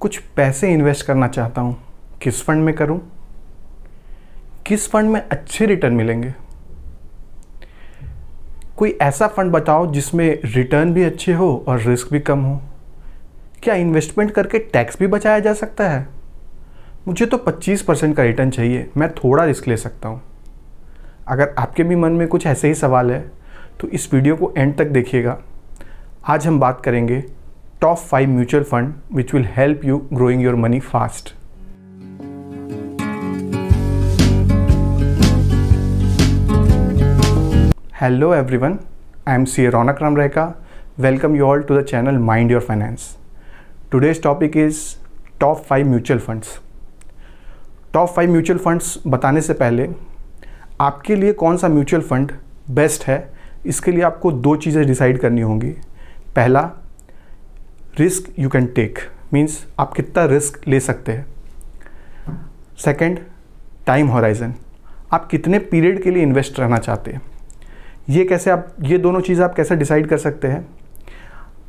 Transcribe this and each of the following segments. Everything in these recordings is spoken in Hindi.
कुछ पैसे इन्वेस्ट करना चाहता हूँ, किस फंड में करूँ, किस फंड में अच्छे रिटर्न मिलेंगे। कोई ऐसा फंड बताओ जिसमें रिटर्न भी अच्छे हो और रिस्क भी कम हो। क्या इन्वेस्टमेंट करके टैक्स भी बचाया जा सकता है? मुझे तो 25% का रिटर्न चाहिए, मैं थोड़ा रिस्क ले सकता हूँ। अगर आपके भी मन में कुछ ऐसे ही सवाल है तो इस वीडियो को एंड तक देखिएगा। आज हम बात करेंगे top 5 mutual fund which will help you growing your money fast. Hello everyone, I am CA Raunak Ramrayka. Welcome you all to the channel mind your finance. Today's topic is top 5 mutual funds. Top 5 mutual funds बताने से पहले आपके लिए कौन सा म्यूचुअल फंड बेस्ट है, इसके लिए आपको 2 चीज़ें डिसाइड करनी होंगी। पहला, risk you can take, means आप कितना रिस्क ले सकते हैं। सेकंड, टाइम होराइजन, आप कितने पीरियड के लिए इन्वेस्ट रहना चाहते हैं। ये दोनों चीज़ें आप कैसे डिसाइड कर सकते हैं,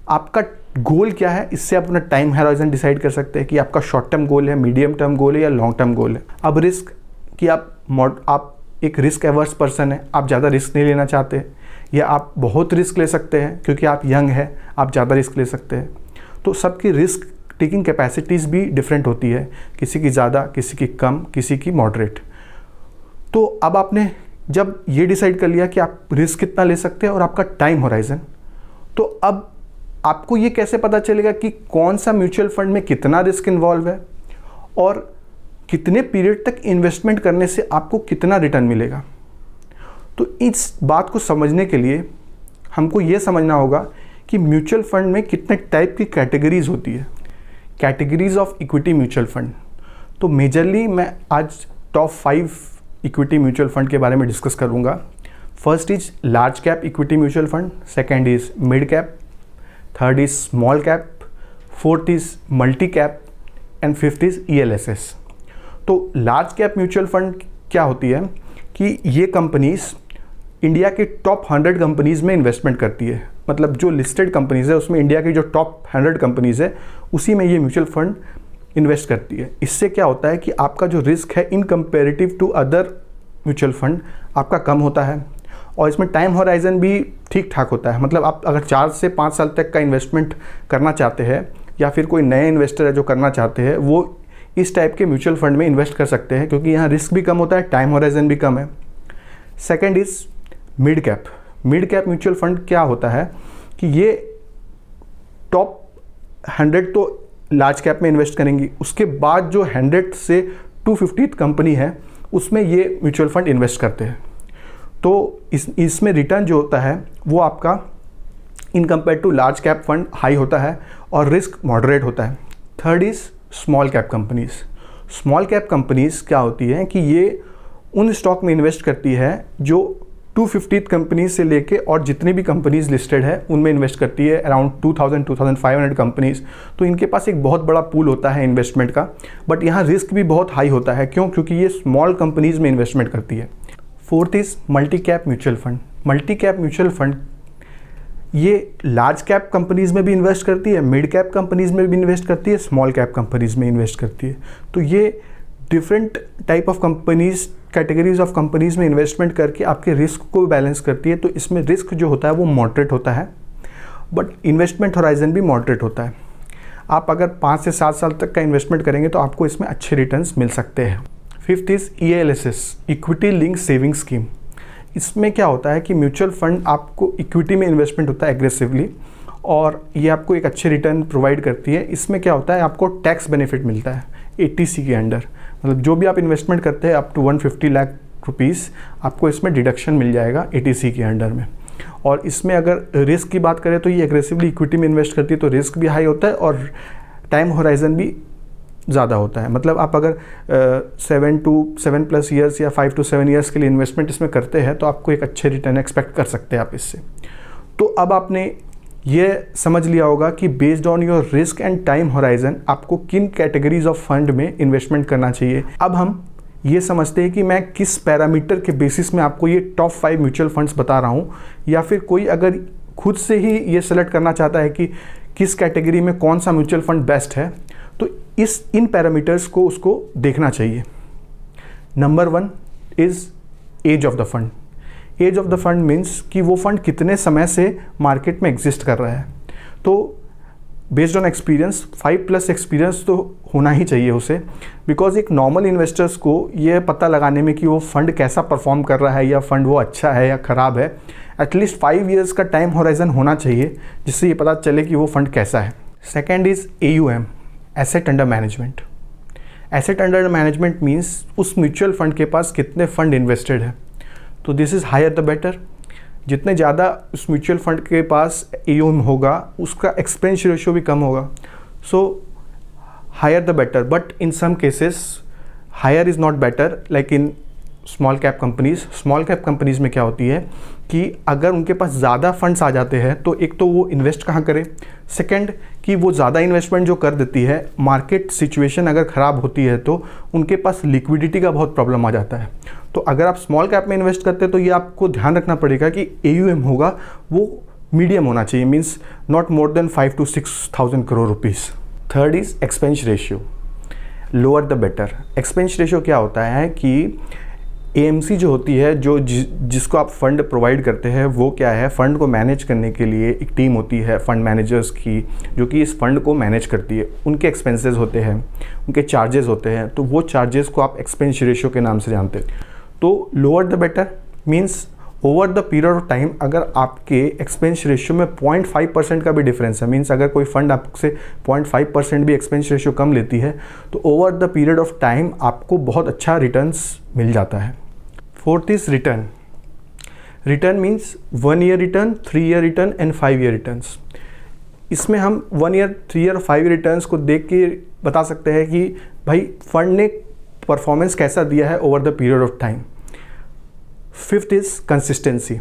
आपका गोल क्या है, इससे आप अपना टाइम होराइजन डिसाइड कर सकते हैं कि आपका शॉर्ट टर्म गोल है, मीडियम टर्म गोल है या लॉन्ग टर्म गोल है। अब रिस्क कि आप एक रिस्क एवर्स पर्सन है, आप ज़्यादा रिस्क नहीं लेना चाहते, या आप बहुत रिस्क ले सकते हैं क्योंकि आप यंग हैं, आप ज़्यादा रिस्क ले सकते हैं। तो सबकी रिस्क टेकिंग कैपेसिटीज़ भी डिफरेंट होती है, किसी की ज़्यादा, किसी की कम, किसी की मॉडरेट। तो अब आपने जब ये डिसाइड कर लिया कि आप रिस्क कितना ले सकते हैं और आपका टाइम होराइज़न, तो अब आपको ये कैसे पता चलेगा कि कौन सा म्यूचुअल फंड में कितना रिस्क इन्वॉल्व है और कितने पीरियड तक इन्वेस्टमेंट करने से आपको कितना रिटर्न मिलेगा। तो इस बात को समझने के लिए हमको ये समझना होगा कि म्यूचुअल फंड में कितने टाइप की कैटेगरीज होती है, categories of equity mutual fund. तो मेजरली मैं आज टॉप 5 इक्विटी म्यूचुअल फंड के बारे में डिस्कस करूँगा। First is large cap equity mutual fund, second is mid cap, third is small cap, fourth is multi cap and fifth is ELSS। तो लार्ज कैप म्यूचुअल फंड क्या होती है कि ये कंपनीज़ इंडिया के टॉप 100 कंपनीज़ में इन्वेस्टमेंट करती है, मतलब जो लिस्टेड कंपनीज़ है उसमें इंडिया की जो टॉप 100 कंपनीज़ है उसी में ये म्यूचुअल फंड इन्वेस्ट करती है। इससे क्या होता है कि आपका जो रिस्क है in comparative to other mutual fund आपका कम होता है और इसमें टाइम होराइजन भी ठीक ठाक होता है। मतलब आप अगर 4 से 5 साल तक का इन्वेस्टमेंट करना चाहते हैं या फिर कोई नए इन्वेस्टर है जो करना चाहते हैं, वो इस टाइप के म्यूचुअल फंड में इन्वेस्ट कर सकते हैं क्योंकि यहाँ रिस्क भी कम होता है, टाइम होराइजन भी कम है। Second is mid cap. Mid cap mutual fund क्या होता है कि ये टॉप 100 तो लार्ज कैप में इन्वेस्ट करेंगी, उसके बाद जो 100 से 250 कंपनी है उसमें ये म्यूचुअल फंड इन्वेस्ट करते हैं। तो इसमें रिटर्न जो होता है वो आपका in compare to large cap fund high होता है और रिस्क मॉडरेट होता है। Third is small cap companies. Small cap companies क्या होती हैं कि ये उन स्टॉक में इन्वेस्ट करती है जो 250 कंपनीज से लेके और जितनी भी कंपनीज़ लिस्टेड है उनमें इन्वेस्ट करती है, अराउंड 2000-2500 कंपनीज़। तो इनके पास एक बहुत बड़ा पूल होता है इन्वेस्टमेंट का, बट यहाँ रिस्क भी बहुत हाई होता है। क्यों? क्योंकि ये स्मॉल कंपनीज़ में इन्वेस्टमेंट करती है। Fourth is multi cap mutual fund. Multi cap mutual fund ये लार्ज कैप कंपनीज़ में भी इन्वेस्ट करती है, मिड कैप कंपनीज़ में भी इन्वेस्ट करती है, स्मॉल कैप कंपनीज़ में इन्वेस्ट करती है। तो ये different type of companies, categories of companies में इन्वेस्टमेंट करके आपके रिस्क को बैलेंस करती है। तो इसमें रिस्क जो होता है वो मॉडरेट होता है, बट इन्वेस्टमेंट होराइजन भी मॉडरेट होता है। आप अगर 5 से 7 साल तक का इन्वेस्टमेंट करेंगे तो आपको इसमें अच्छे रिटर्न्स मिल सकते हैं। Fifth is ELSS, equity link saving scheme. इसमें क्या होता है कि म्यूचुअल फंड आपको इक्विटी में इन्वेस्टमेंट होता है एग्रेसिवली और ये आपको एक अच्छे रिटर्न प्रोवाइड करती है। इसमें क्या होता है, आपको टैक्स बेनिफिट मिलता है ATC के अंडर, मतलब जो भी आप इन्वेस्टमेंट करते हैं अप टू 150 लाख रुपीस आपको इसमें डिडक्शन मिल जाएगा ATC के अंडर में। और इसमें अगर रिस्क की बात करें तो ये एग्रेसिवली इक्विटी में इन्वेस्ट करती है तो रिस्क भी हाई होता है और टाइम होराइजन भी ज़्यादा होता है। मतलब आप अगर 7 to 7+ ईयर्स या 5 to 7 ईयर्स के लिए इन्वेस्टमेंट इसमें करते हैं तो आपको एक अच्छे रिटर्न एक्सपेक्ट कर सकते हैं आप इससे। तो अब आपने ये समझ लिया होगा कि based on your risk and time horizon आपको किन कैटेगरीज ऑफ फंड में इन्वेस्टमेंट करना चाहिए। अब हम ये समझते हैं कि मैं किस पैरामीटर के बेसिस में आपको ये टॉप 5 म्यूचुअल फंड्स बता रहा हूँ, या फिर कोई अगर खुद से ही ये सेलेक्ट करना चाहता है कि किस कैटेगरी में कौन सा म्यूचुअल फंड बेस्ट है तो इस इन पैरामीटर्स को उसको देखना चाहिए. Number one is age of the fund. Age of the fund means कि वो फंड कितने समय से मार्केट में एग्जिस्ट कर रहा है. तो बेस्ड ऑन एक्सपीरियंस 5+ एक्सपीरियंस तो होना ही चाहिए उसे, बिकॉज एक नॉर्मल इन्वेस्टर्स को ये पता लगाने में कि वो फंड कैसा परफॉर्म कर रहा है या फंड वो अच्छा है या ख़राब है, एटलीस्ट 5 इयर्स का टाइम होराइजन होना चाहिए जिससे ये पता चले कि वो फंड कैसा है. Second is AUM, asset under management. Asset under management means उस म्यूचुअल फंड के पास कितने फंड इन्वेस्टेड है. तो this is higher the better. जितने ज़्यादा उस म्यूचुअल फंड के पास AUM होगा उसका एक्सपेंस रेशियो भी कम होगा. So higher the better, but in some cases higher is not better. Like in small cap companies. Small cap companies में क्या होती है कि अगर उनके पास ज़्यादा फंड्स आ जाते हैं तो एक तो वो इन्वेस्ट कहाँ करें, सेकंड कि वो ज़्यादा इन्वेस्टमेंट जो कर देती है मार्केट सिचुएशन अगर ख़राब होती है तो उनके पास लिक्विडिटी का बहुत प्रॉब्लम आ जाता है. तो अगर आप स्मॉल कैप में इन्वेस्ट करते हैं तो ये आपको ध्यान रखना पड़ेगा कि AUM होगा वो मीडियम होना चाहिए, means not more than 5 to 6,000 crore rupees. Third is expense ratio, lower the better. Expense ratio क्या होता है कि AMC जो होती है, जो जिसको आप फंड प्रोवाइड करते हैं, वो क्या है, फ़ंड को मैनेज करने के लिए एक टीम होती है फंड मैनेजर्स की जो कि इस फंड को मैनेज करती है. उनके एक्सपेंसेस होते हैं, उनके चार्जेस होते हैं, तो वो चार्जेस को आप एक्सपेंस रेशियो के नाम से जानते हैं. तो lower the better means over the period of time अगर आपके एक्सपेंस रेशियो में 0.5% का भी डिफरेंस है, मीन्स अगर कोई फंड आपसे 0.5% भी एक्सपेंस रेशियो कम लेती है तो over the period of time आपको बहुत अच्छा रिटर्न्स मिल जाता है. Fourth is return. Return means 1 year return, 3 year return and 5 year returns. इसमें हम 1 ईयर 3 ईयर 5 ईयर रिटर्न्स को देख के बता सकते हैं कि भाई फंड ने परफॉर्मेंस कैसा दिया है over the period of time. Fifth is consistency.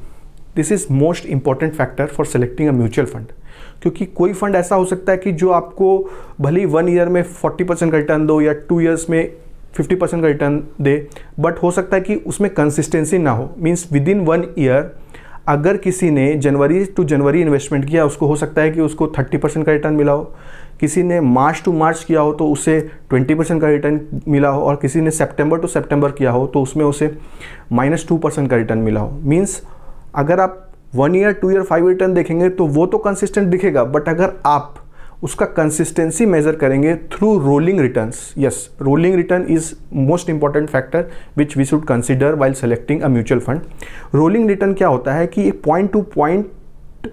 This is most important factor for selecting a mutual fund, क्योंकि कोई फंड ऐसा हो सकता है कि जो आपको भले ही 1 ईयर में 40% का रिटर्न दो या 2 ईयर्स में 50% का रिटर्न दे, बट हो सकता है कि उसमें कंसिस्टेंसी ना हो. मीन्स विद इन 1 ईयर अगर किसी ने जनवरी टू जनवरी इन्वेस्टमेंट किया उसको हो सकता है कि उसको 30% का रिटर्न मिला हो, किसी ने मार्च टू मार्च किया हो तो उसे 20% का रिटर्न मिला हो, और किसी ने सितंबर टू सितंबर किया हो तो उसमें उसे -2% का रिटर्न मिला हो. मीन्स अगर आप 1 ईयर 2 ईयर 5 ईयर रिटर्न देखेंगे तो वो तो कंसिस्टेंट दिखेगा, बट अगर आप उसका कंसिस्टेंसी मेजर करेंगे through rolling returns, yes rolling return is most important factor which we should consider while selecting a mutual fund. Rolling return क्या होता है कि पॉइंट टू पॉइंट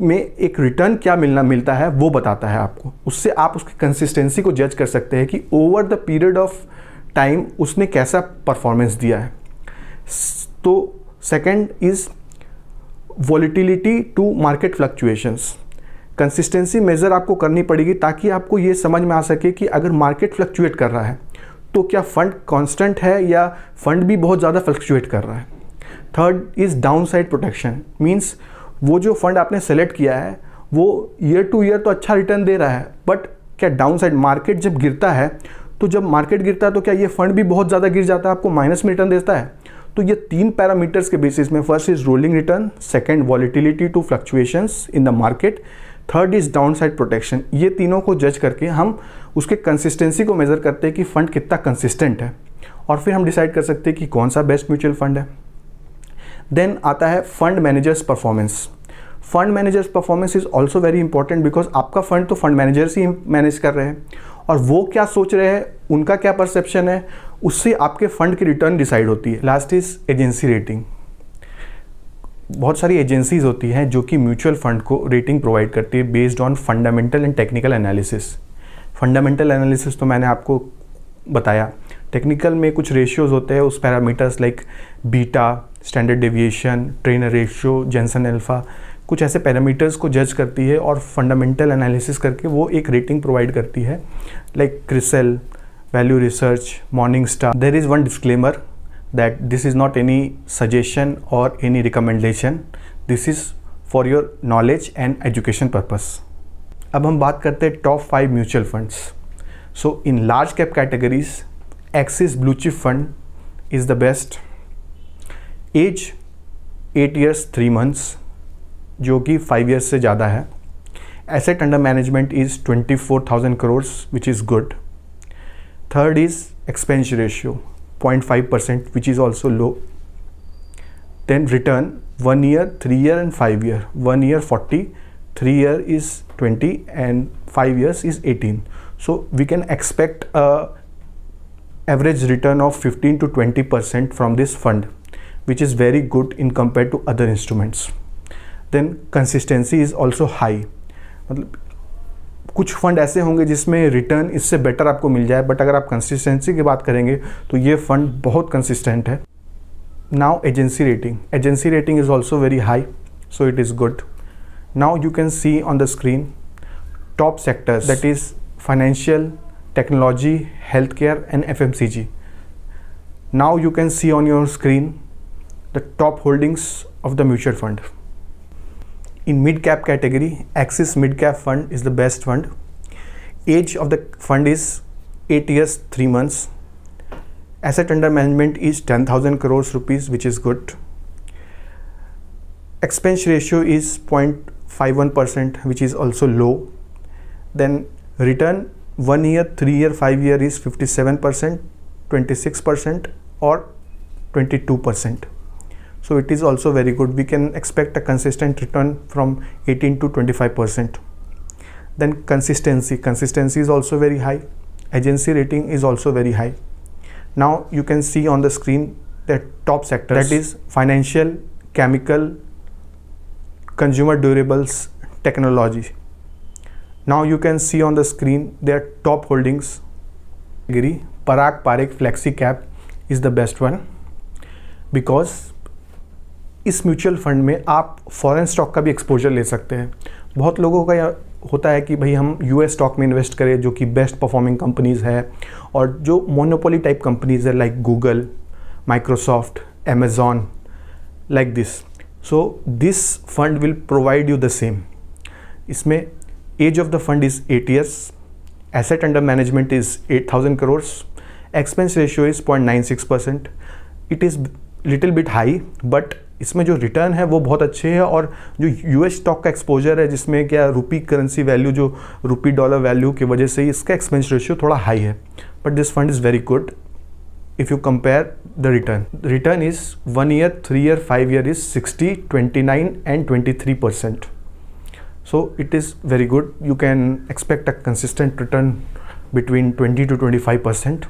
में एक रिटर्न क्या मिलता है वो बताता है आपको. उससे आप उसकी कंसिस्टेंसी को जज कर सकते हैं कि over the period of time उसने कैसा परफॉर्मेंस दिया है. तो second is volatility to market fluctuations. Consistency measure आपको करनी पड़ेगी ताकि आपको ये समझ में आ सके कि अगर मार्केट फ्लक्चुएट कर रहा है तो क्या फंड कांस्टेंट है या फंड भी बहुत ज़्यादा फ्लक्चुएट कर रहा है. Third is downside protection. Means वो जो फंड आपने सेलेक्ट किया है वो ईयर टू ईयर तो अच्छा रिटर्न दे रहा है, बट क्या डाउनसाइड मार्केट जब गिरता है तो जब मार्केट गिरता है तो क्या ये फंड भी बहुत ज़्यादा गिर जाता है, आपको माइनस में रिटर्न देता है. तो ये 3 पैरामीटर्स के बेसिस में, first is rolling return, second volatility to fluctuations in the market, third is downside protection. ये तीनों को जज करके हम उसके कंसिस्टेंसी को मेज़र करते हैं कि फ़ंड कितना कंसिस्टेंट है, और फिर हम डिसाइड कर सकते हैं कि कौन सा बेस्ट म्यूचुअल फंड है. देन आता है fund managers performance. Fund managers performance is also very important, because आपका फंड तो फंड मैनेजर्स ही मैनेज कर रहे हैं, और वो क्या सोच रहे हैं, उनका क्या परसेप्शन है, उससे आपके फंड की रिटर्न डिसाइड होती है. Last is agency rating. बहुत सारी एजेंसीज़ होती हैं जो कि म्यूचुअल फंड को रेटिंग प्रोवाइड करती है based on fundamental and technical analysis. Fundamental analysis तो मैंने आपको बताया. टेक्निकल में कुछ रेशियोज़ होते हैं, उस parameters like beta, standard deviation, Treynor ratio, Jensen alpha, कुछ ऐसे पैरामीटर्स को जज करती है और फंडामेंटल एनालिसिस करके वो एक रेटिंग प्रोवाइड करती है, like CRISIL, value research, Morningstar. There is one disclaimer that this is not any suggestion or any recommendation, this is for your knowledge and education purpose. अब हम बात करते हैं top 5 mutual funds. So in large cap categories axis blue chip fund is the best. As 8 years 3 months जो कि 5 years से ज़्यादा है. Asset under management is 24,000 crores, which is good. Third is expense ratio, 0.5%, which is also low. Then return 1 year, 3 year and 5 year. 1 year 40, 3 year is 20 and 5 years is 18. So we can expect a average return of 15 to 20% from this fund, which is very good in compared to other instruments. Then consistency is also high. मतलब कुछ फंड ऐसे होंगे जिसमें रिटर्न इससे बेटर आपको मिल जाए, बट अगर आप कंसिस्टेंसी की बात करेंगे तो ये फंड बहुत कंसिस्टेंट है. Now agency rating is also very high, so it is good. Now you can see on the screen top sectors, that is financial, technology, health care and FMCG. Now you can see on your screen the top holdings of the mutual fund. In mid-cap category, Axis Mid-cap Fund is the best fund. Age of the fund is 8 years, 3 months. Asset under management is 10,000 crores rupees, which is good. Expense ratio is 0.51%, which is also low. Then return 1 year, 3 year, 5 year is 57%, 26% or 22%. So it is also very good. We can expect a consistent return from 18 to 25%. Then consistency is also very high. Agency rating is also very high. Now you can see on the screen the top sectors, that is financial, chemical, consumer durables, technology. Now you can see on the screen their top holdings. Parag Parikh Flexi Cap is the best one, because इस म्यूचुअल फंड में आप फॉरेन स्टॉक का भी एक्सपोजर ले सकते हैं. बहुत लोगों का यह होता है कि भाई हम US स्टॉक में इन्वेस्ट करें जो कि बेस्ट परफॉर्मिंग कंपनीज़ है और जो मोनोपोली टाइप कंपनीज़ है like Google, Microsoft, Amazon, like this. So this fund will provide you the same. इसमें age of the fund is 8 years, asset under management is 8,000 crores, expense ratio is 0.96%. It is little bit high, but इसमें जो रिटर्न है वो बहुत अच्छे है. और जो US स्टॉक का एक्सपोजर है जिसमें क्या रुपी करेंसी वैल्यू, जो रुपी डॉलर वैल्यू की वजह से ही इसका एक्सपेंस रेशियो थोड़ा हाई है, but this fund is very good if you compare the return is 1 year, 3 year, 5 year is 60, 29 and 23%. So it is very good. You can expect a consistent return between 20 to 25%.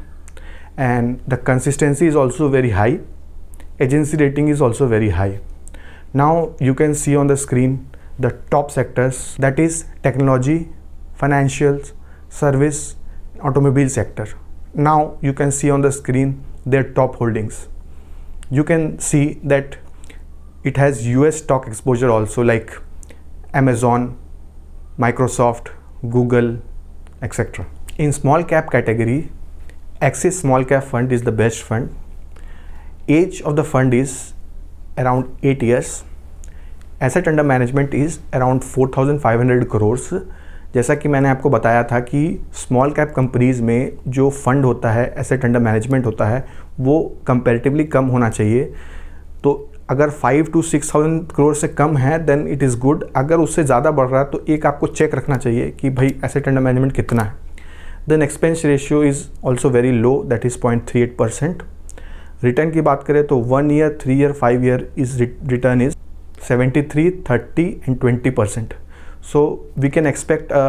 And the consistency is also very high. Agency rating is also very high. Now you can see on the screen the top sectors, that is technology, financials, service, automobile sector. Now you can see on the screen their top holdings. You can see that it has US stock exposure also like Amazon, Microsoft, Google, etc. In small cap category, Axis Small Cap Fund is the best fund. Age of the fund is around 8 years. Asset under management is around 4,500 crores. जैसा कि मैंने आपको बताया था कि स्मॉल कैप कंपनीज़ में जो फंड होता है, एसेट अंडर मैनेजमेंट होता है, वो कंपैरेटिवली कम होना चाहिए. तो अगर 5 to 6,000 crore से कम है देन इट इज़ गुड. अगर उससे ज़्यादा बढ़ रहा है तो एक आपको चेक रखना चाहिए कि भाई एसेट अंडर मैनेजमेंट कितना है. Then expense ratio is also very low, that is 0.38%. Return की बात करें तो 1 year, 3 year, 5 year is return is 73, 30 and 20%. So we can expect a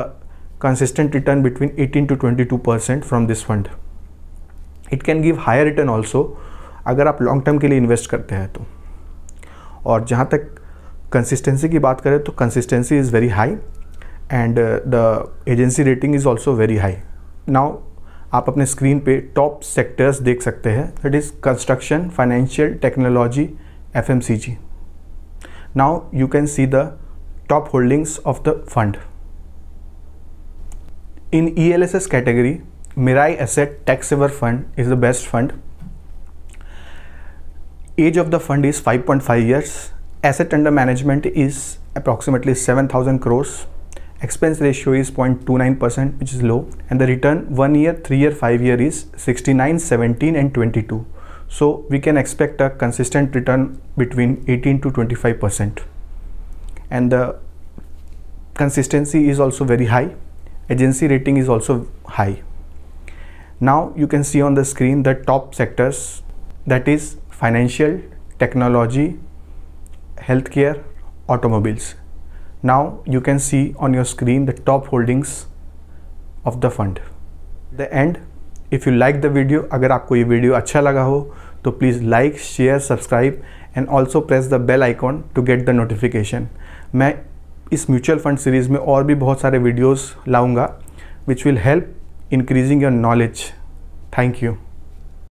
consistent return between 18 to 22% from this fund. It can give higher return also अगर आप लॉन्ग टर्म के लिए इन्वेस्ट करते हैं तो. और जहाँ तक कंसिस्टेंसी की बात करें तो consistency is very high and the agency rating is also very high. Now आप अपने स्क्रीन पे टॉप सेक्टर्स देख सकते हैं, that is construction, financial, technology, FMCG. Now you can see the top holdings of the fund. In ELSS category, Mirae asset tax saver fund is the best fund. Age of the fund is 5.5 years. Asset under management is approximately 7,000 crores. Expense ratio is 0.29%, which is low, and the return 1 year, 3 year, 5 year is 69, 17, and 22. So we can expect a consistent return between 18 to 25%. And the consistency is also very high, agency rating is also high. Now you can see on the screen the top sectors, that is financial, technology, healthcare, automobiles. Now you can see on your screen the top holdings of the fund. At the end, if you like the video, अगर आपको ये वीडियो अच्छा लगा हो तो please like, share, subscribe and also press the bell icon to get the notification. मैं इस म्यूचुअल फंड सीरीज़ में और भी बहुत सारे वीडियोस लाऊंगा which will help increasing your knowledge. Thank you.